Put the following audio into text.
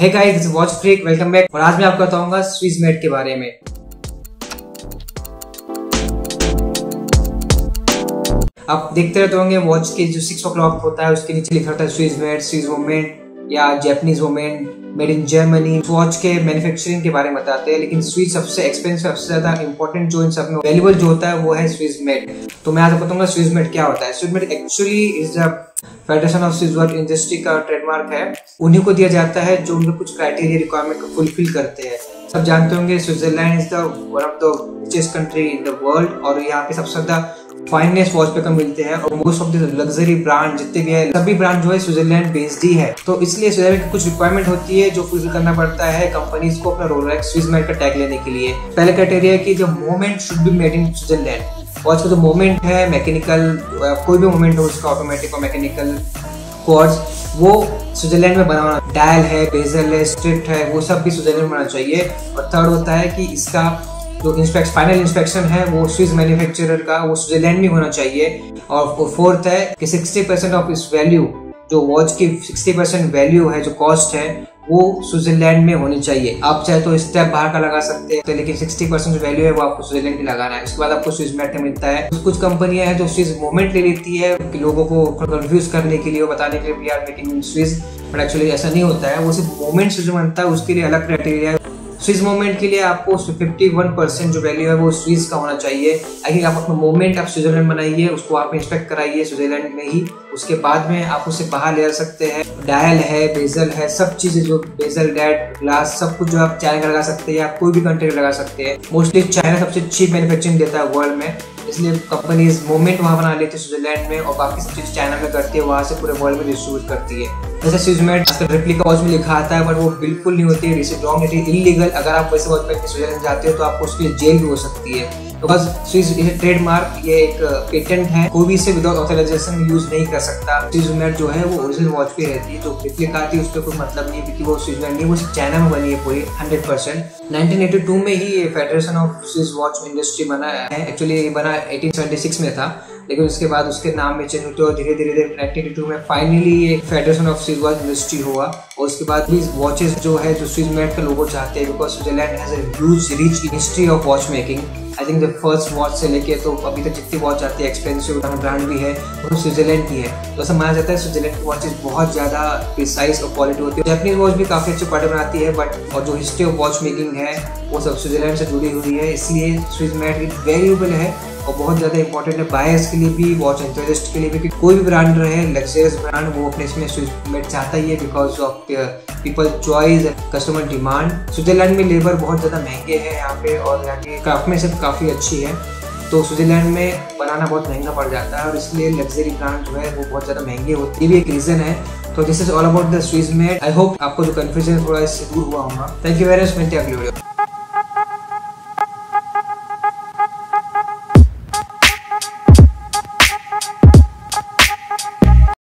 हे guys, watch freak welcome back. और आज मैं आपको बताऊंगा स्विस मेड के बारे में। आप देखते रहते होंगे वॉच के जो 6 o'clock होता है उसके नीचे लिखा होता है स्विस मेड, स्विस वुमेन या Japanese women, made in Germany. Watch के मैन्युफैक्चरिंग के बारे में बताते हैं, लेकिन स्विस सबसे एक्सपेंसिव, सबसे ज्यादा इंपॉर्टेंट जो इन सब में वैल्यूबल जो होता है वो है स्विस मेड। तो मैं आज आपको बताऊंगा स्विस मेड क्या होता है। Swiss made actually is the federation of Swiss watch industry का ट्रेडमार्क है। उन्हीं को दिया जाता है जो उनके कुछ क्राइटेरिया रिक्वायरमेंट को फुलफिल करते हैं। सब जानते होंगे Switzerland is the one of the richest country in the world, और यहाँ पे सबसे ज्यादा फाइनेस्ट वॉच पे कम मिलते हैं। और most of the luxury brand जितने भी है, सभी ब्रांड जो है स्विट्जरलैंड बेस्ड ही है। तो इसलिए स्विट्जरलैंड की कुछ रिक्वायरमेंट होती है जो फुलफिल करना पड़ता है कंपनीज को अपना रोलेक्स स्विस मेड का टैग लेने के लिए। पहले क्राइटेरिया की जो movement should be made in Switzerland. Watch का जो मोमेंट है, मैकेनिकल कोई भी मोमेंट हो उसका, ऑटोमेटिक और मैकेनिकल क्वार्ट्स, वो स्विट्जरलैंड में बनाना। डायल है, बेजल है, स्ट्रिप है, वो सब भी स्विट्जरलैंड में बनाना चाहिए। और थर्ड होता है कि इसका जो फाइनल इंस्पेक्शन है वो स्विस मैन्युफैक्चरर का, वो स्विट्जरलैंड में होना चाहिए। और फोर्थ है कि 60% ऑफ इस वैल्यू जो वॉच की 60% वैल्यू है, जो कॉस्ट है, वो स्विट्जरलैंड में होनी चाहिए। आप चाहे तो स्टेप बाहर का लगा सकते हैं, तो लेकिन 60% वैल्यू है वो आपको स्विट्जरलैंड की लगाना है। उसके बाद आपको स्विस मेड मिलता है। कुछ कंपनियां हैं जो स्विस मूवमेंट ले लेती है कि लोगों को कंफ्यूज करने के लिए, बताने के लिए we are making Swiss, but actually ऐसा नहीं होता है। वो सिर्फ मूवमेंट स्विस बनता है, उसके लिए अलग क्राइटेरिया है। स्विस मूवमेंट के लिए आपको 51% जो वैल्यू है वो स्विस का होना चाहिए। अगर आप अपना मूवमेंट आप स्विट्जरलैंड बनाइए, उसको आप इंस्पेक्ट कराइए स्विट्जरलैंड में ही, उसके बाद में आप उसे बाहर ले जा सकते हैं। डायल है, बेजल है, सब चीज़ें जो बेजल, डैट, ग्लास, सब कुछ जो आप चाइना लगा सकते हैं या कोई भी कंट्री लगा सकते हैं। मोस्टली चाइना सबसे चीप मैन्युफैक्चरिंग देता है वर्ल्ड में, इसलिए कंपनीज मूवमेंट वहाँ बना लेती है स्विट्जरलैंड में, और बाकी सब चीज़ चाइना में करती है, वहाँ से पूरे वर्ल्ड में डिस्ट्रीब्यूट करती है। जैसे स्विस मेड रेप्लिका वॉच में लिखा आता है, बट वो बिल्कुल नहीं होती है, इट इज इलीगल। अगर आप वैसे वॉच पहन स्विट्जरलैंड जाते हो तो आपको उसके लिए जेल भी हो सकती है। बिकॉज स्विस ट्रेडमार्क, ये एक पेटेंट है, कोई भी इसे विदाउट ऑथराइजेशन यूज नहीं कर सकता। स्विस मेड जो है वो ओरिजिनल वॉच पे रहती है, जो रिप्लिका आती है उस पर कोई मतलब नहीं है कि वो स्विस मेड नहीं, वो चाइना में बनी है पूरी 100%। 1982 में ही ये federation of Swiss watch industry बना है। एक्चुअली ये बना 1876 में था, लेकिन उसके बाद उसके नाम में चेंज होते और धीरे धीरे 1982 में फाइनली ये federation of Swiss watch industry हुआ। और उसके बाद भी वॉचेस जो है जो स्विस मेड का लोगो चाहते हैं, because Switzerland has a huge rich history of watch making. I think the first watch से लेके तो अभी तक जितनी वॉच आती है, एक्सपेंसिव ब्रांड भी है, वो स्विट्जरलैंड की है। तो ऐसा माना जाता है स्विट्जरलैंड की वॉचेज बहुत ज़्यादा प्रिसाइज और क्वालिटी होती है। जापानीज वॉच भी काफ़ी अच्छे प्रोडक्ट बनाती है, बट और जो हिस्ट्री ऑफ वॉच मेकिंग है वो सब स्विट्जरलैंड से जुड़ी हुई है, इसलिए स्विस मेड इट वैल्यूएबल है और बहुत ज़्यादा इंपॉर्टेंट है बायर्स के लिए भी, वॉच एंथुसियास्ट के लिए भी, कि कोई भी ब्रांड रहे, लग्जरियस ब्रांड, वो अपने इसमें स्विस मेड चाहता ही है because of people choice and customer demand. Switzerland में लेबर बहुत ज़्यादा महंगे हैं यहाँ पे, और यहाँ की क्राफ्ट में सब काफ़ी अच्छी है, तो स्विट्जरलैंड में बनाना बहुत महंगा पड़ जाता है, और इसलिए लग्जरी ब्रांड जो है वो बहुत ज़्यादा महंगे होती है, भी एक रीज़न है। तो this is all about the Swiss made. I hope आपको जो कन्फ्यूजन थोड़ा इससे दूर हुआ होगा। थैंक यू वेरी मच, मिलते हैं अगली वीडियो।